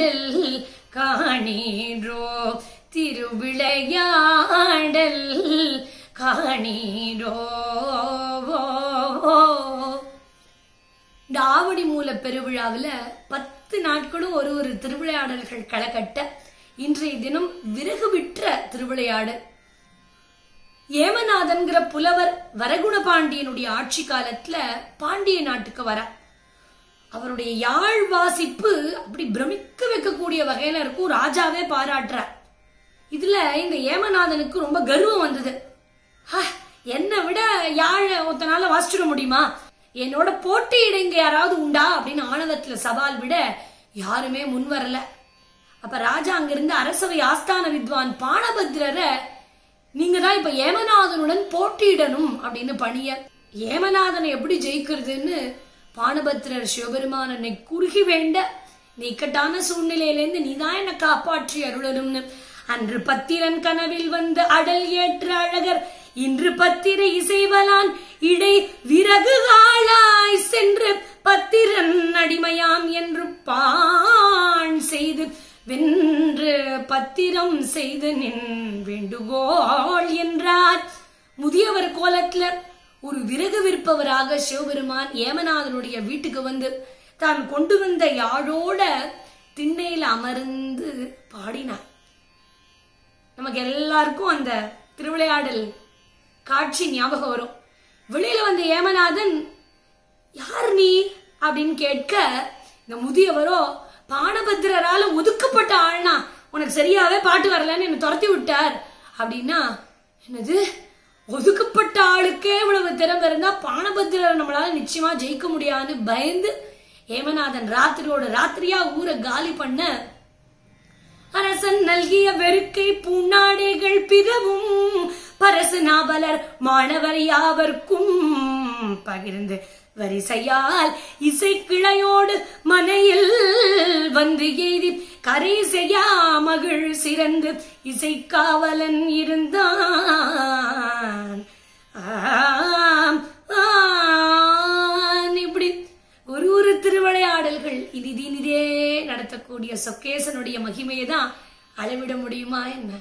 திருவிளையாடல் காணீரோ திருவிளையாடல் காணீரோ. இந்த ஆவடி மூல பெருவிழாவில் 10 நாட்களும் ஒரு திருவிளையாடல்கள் களைகட்ட இன்றைய தினம் விறகு விற்ற திருவிளையாடல். ஏமநாதன்கிற புலவர் வரகுண பாண்டியனுடைய ஆட்சி காலத்துல பாண்டிய நாட்டுக்கு வர அவருடைய யாழ் வாசிப்பு அப்படி பிரமிக்க வைக்கக்கூடிய வகையில இருக்கும். ராஜாவே பாராட்டுற இதுல இந்த ஏமநாதனுக்கு ரொம்ப கர்வம் வந்தது. என்னை விட யாழ ஒத்தனால வாசிச்சிட முடியுமா, என்னோட போட்டியிட இங்க யாராவது உண்டா அப்படின்னு ஆணவத்துல சவால் விட யாருமே முன் வரல. அப்ப ராஜா அங்கிருந்து அரசவை ஆஸ்தான வித்வான் பாணபத்ரரை நீங்க தான் இப்ப ஏமநாதனுடன் போட்டியிடணும் அப்படின்னு பணிய ஏமநாதனை எப்படி ஜெயிக்கிறதுன்னு பாணபத்ரர் சிவபெருமானனை குறுகி வேண்ட நீ இக்கட்டான சூழ்நிலையிலேருந்து நீதான் என்னை காப்பாற்றி அருளணும்னு. அன்று பத்திரன் கனவில் வந்து அடல் ஏற்ற அழகர் இன்று பத்திரை இசைவலான் இடை விறகு ஆளாய் சென்று பத்திரன் அடிமையாம் என்று பான் செய்து வென்று பத்திரம் செய்து நின் வேண்டுகோள் என்றார். முதியவர் கோலத்துல ஒரு விறகு விற்பவராக சிவபெருமான் ஏமநாதனுடைய வீட்டுக்கு வந்து தான் கொண்டு வந்த யாழோட திண்ணையில அமர்ந்து பாடினார். நமக்கு எல்லாருக்கும் அந்த திருவிளையாடல் காட்சி ஞாபகம் வரும். வெளியில வந்த ஏமநாதன் யார் நீ அப்படின்னு கேட்க இந்த முதியவரோ பாணபத்ரரால ஒதுக்கப்பட்ட ஆள்னா உனக்கு சரியாவே பாட்டு வரலன்னு என்ன துரத்தி விட்டார் அப்படின்னா என்னது ஒதுக்கப்பட்ட ஆளுக்கே இவ்வளவு திறமை இருந்தா பாணபத்ரரை நம்மளால நிச்சயமா ஜெயிக்க முடியாதுன்னு பயந்து ஏமநாதன் ராத்திரியோட ராத்திரியா ஊரை காலி பண்ண அரசன் நல்கிய வெறுக்கை பூநாடைகள் பிறவும் பரசு நாவலர் மாணவர் யாவர்க்கும் பகிர்ந்து வரிசையால் இசை கிளையோடு மனையில் வந்து எய்தி கரை செய்யா மகிழ் சிறந்து இசை காவலன் இருந்தான். இப்படி ஒரு திருவிளையாடல்கள் இது இதே நடத்தக்கூடிய சொக்கேசனுடைய மகிமையை தான் அளவிட முடியுமா என்ன?